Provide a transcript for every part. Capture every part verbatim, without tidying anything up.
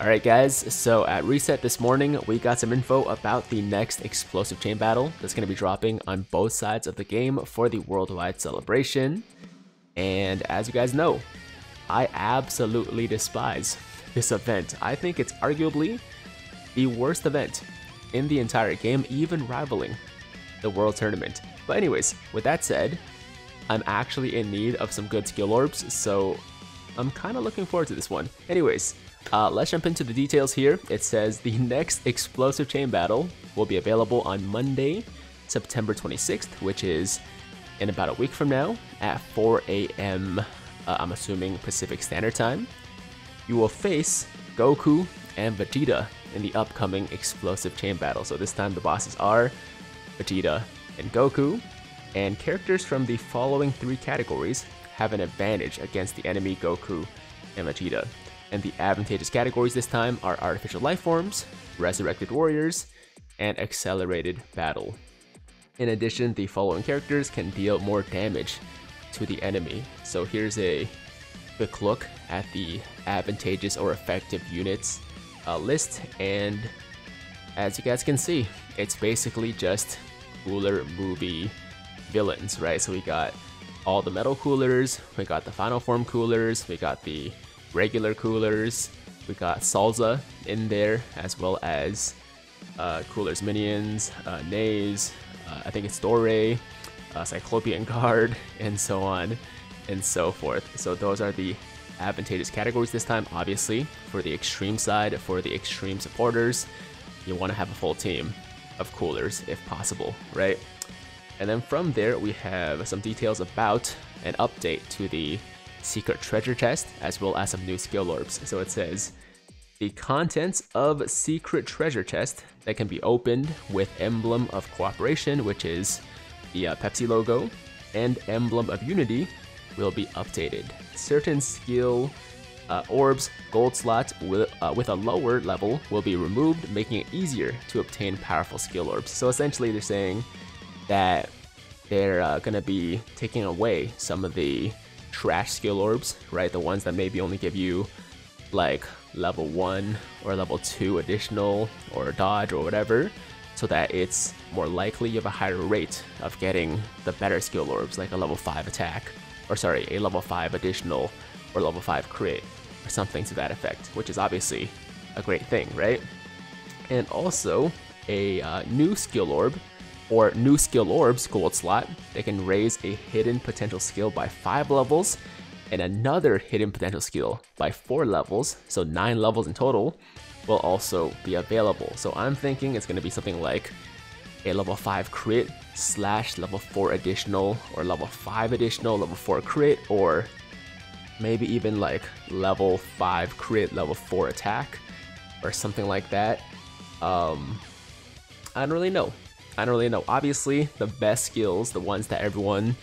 Alright guys, so at Reset this morning, we got some info about the next Explosive Chain Battle that's going to be dropping on both sides of the game for the worldwide celebration. And as you guys know, I absolutely despise this event. I think it's arguably the worst event in the entire game, even rivaling the World Tournament. But anyways, with that said, I'm actually in need of some good Skill Orbs, so I'm kind of looking forward to this one. Anyways, Uh, let's jump into the details here. It says the next Explosive Chain Battle will be available on Monday, September twenty-sixth, which is in about a week from now at four A M, uh, I'm assuming Pacific Standard Time. You will face Goku and Vegeta in the upcoming Explosive Chain Battle. So this time the bosses are Vegeta and Goku, and characters from the following three categories have an advantage against the enemy Goku and Vegeta. And the advantageous categories this time are Artificial Life Forms, Resurrected Warriors, and Accelerated Battle. In addition, the following characters can deal more damage to the enemy. So here's a quick look at the advantageous or effective units uh, list, and as you guys can see, it's basically just cooler movie villains, right? So we got all the Metal Coolers, we got the Final Form Coolers, we got the regular coolers, we got Salza in there, as well as uh, Cooler's Minions, uh, Naze, uh, I think it's Doré, uh, Cyclopean Guard, and so on and so forth. So those are the advantageous categories this time. Obviously, for the extreme side, for the extreme supporters, you want to have a full team of coolers if possible, right? And then from there, we have some details about an update to the secret treasure chest, as well as some new skill orbs. So it says the contents of secret treasure chest that can be opened with emblem of cooperation, which is the uh, Pepsi logo, and emblem of unity will be updated. Certain skill uh, orbs gold slots with, uh, with a lower level will be removed, making it easier to obtain powerful skill orbs. So essentially they're saying that they're uh, gonna be taking away some of the trash skill orbs, right? The ones that maybe only give you like level one or level two additional or dodge or whatever, so that it's more likely you have a higher rate of getting the better skill orbs, like a level five attack, or sorry, a level five additional or level five crit or something to that effect, which is obviously a great thing, right? And also a uh, new skill orb or new skill orbs gold slot that can raise a hidden potential skill by five levels and another hidden potential skill by four levels, so nine levels in total, will also be available. So I'm thinking it's going to be something like a level five crit slash level four additional or level five additional level four crit, or maybe even like level five crit level four attack or something like that. um I don't really know. I don't really know. Obviously, the best skills, the ones that everyone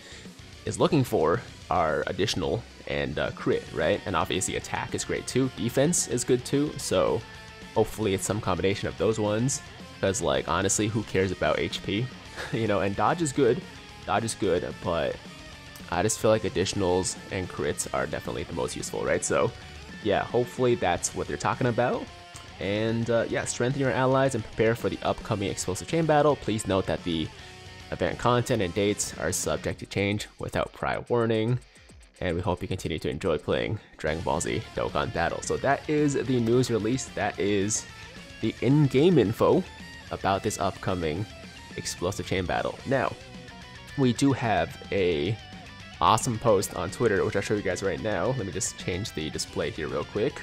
is looking for, are additional and uh, crit, right? And obviously attack is great too, defense is good too, so hopefully it's some combination of those ones, because like honestly, who cares about H P? You know, and dodge is good, dodge is good, but I just feel like additionals and crits are definitely the most useful, right? So yeah, hopefully that's what they're talking about. And uh, yeah, strengthen your allies and prepare for the upcoming Explosive Chain Battle. Please note that the event content and dates are subject to change without prior warning. And we hope you continue to enjoy playing Dragon Ball Z Dokkan Battle. So that is the news release. That is the in-game info about this upcoming Explosive Chain Battle. Now, we do have a awesome post on Twitter, which I'll show you guys right now. Let me just change the display here real quick.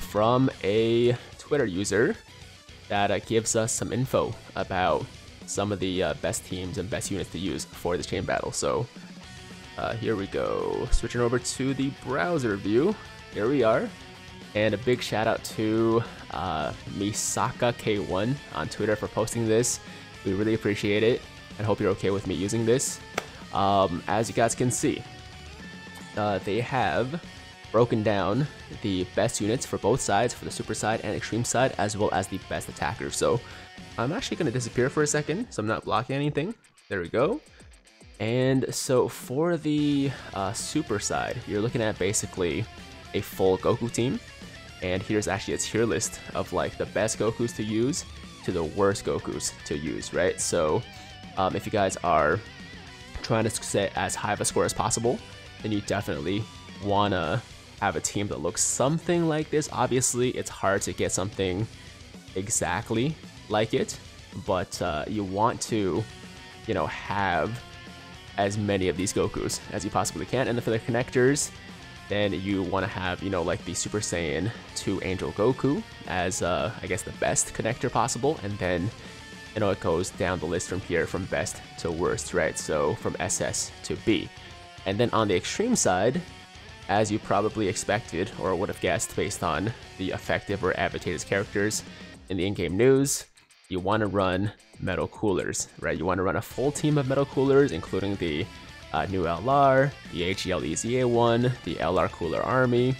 From a Twitter user that uh, gives us some info about some of the uh, best teams and best units to use for this chain battle. So uh, here we go, switching over to the browser view. Here we are, and a big shout out to uh, Misaka K one on Twitter for posting this. We really appreciate it and hope you're okay with me using this. Um, as you guys can see, uh, they have broken down the best units for both sides, for the super side and extreme side, as well as the best attackers. So I'm actually going to disappear for a second, so I'm not blocking anything. There we go. And so for the uh, super side, you're looking at basically a full Goku team, And here's actually a tier list of like the best Gokus to use to the worst Gokus to use, right? So um, if you guys are trying to set as high of a score as possible, then you definitely wanna have a team that looks something like this. Obviously, it's hard to get something exactly like it, but uh, you want to, you know, have as many of these Gokus as you possibly can. And then for the connectors, then you want to have, you know, like the Super Saiyan two Angel Goku as, uh, I guess, the best connector possible. And then, you know, it goes down the list from here, from best to worst, right? So from S S to B. And then on the extreme side, as you probably expected or would have guessed based on the effective or advantageous characters in the in-game news, you want to run Metal Coolers, right? You want to run a full team of Metal Coolers, including the uh, new L R, the H E L E Z A one, the L R Cooler Army,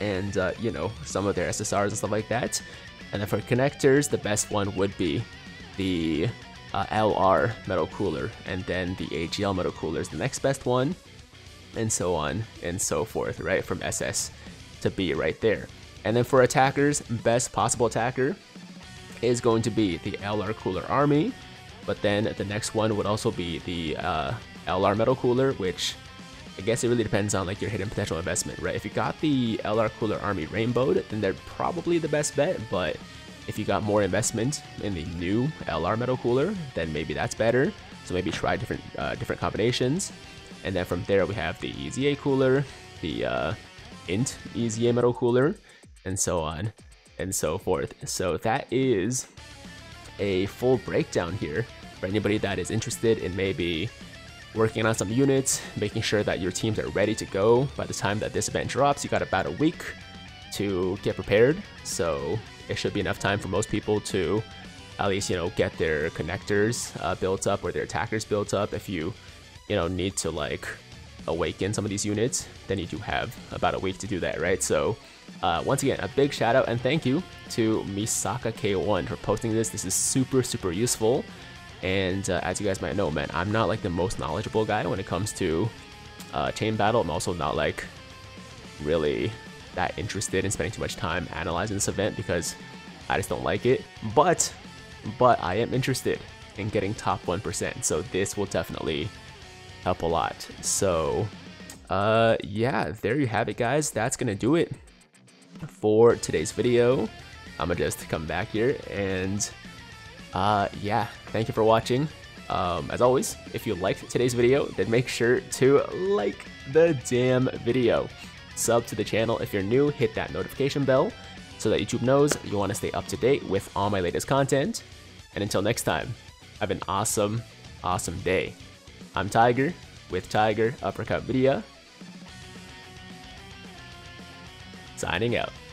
and, uh, you know, some of their S S Rs and stuff like that. And then for connectors, the best one would be the uh, L R Metal Cooler, and then the H E L Metal Cooler is the next best one, and so on and so forth, right? From S S to B right there. And then for attackers, best possible attacker is going to be the L R Cooler Army, but then the next one would also be the uh, L R Metal Cooler, which I guess it really depends on like your hidden potential investment, right? If you got the L R Cooler Army rainbowed, then they're probably the best bet, but if you got more investment in the new L R Metal Cooler, then maybe that's better. So maybe try different uh, different combinations. And then from there we have the E Z A Cooler, the uh, Int E Z A Metal Cooler, and so on and so forth. So that is a full breakdown here for anybody that is interested in maybe working on some units, making sure that your teams are ready to go. By the time that this event drops, you got about a week to get prepared. So it should be enough time for most people to at least, you know, get their connectors uh, built up or their attackers built up. If you, you know, need to like awaken some of these units, then you do have about a week to do that, right? So Uh, once again, a big shout out and thank you to Misaka K one for posting this. This is super, super useful. And uh, as you guys might know, man, I'm not like the most knowledgeable guy when it comes to uh, chain battle. I'm also not like really that interested in spending too much time analyzing this event because I just don't like it. But, but I am interested in getting top one percent. So this will definitely help a lot. So uh, yeah, there you have it, guys. That's going to do it for today's video. I'm gonna just come back here and uh yeah, thank you for watching. Um as always, if you liked today's video, then make sure to like the damn video, sub to the channel if you're new, hit that notification bell so that YouTube knows you want to stay up to date with all my latest content. And until next time, have an awesome awesome day. I'm Tiger with Tiger Uppercut Media, signing out.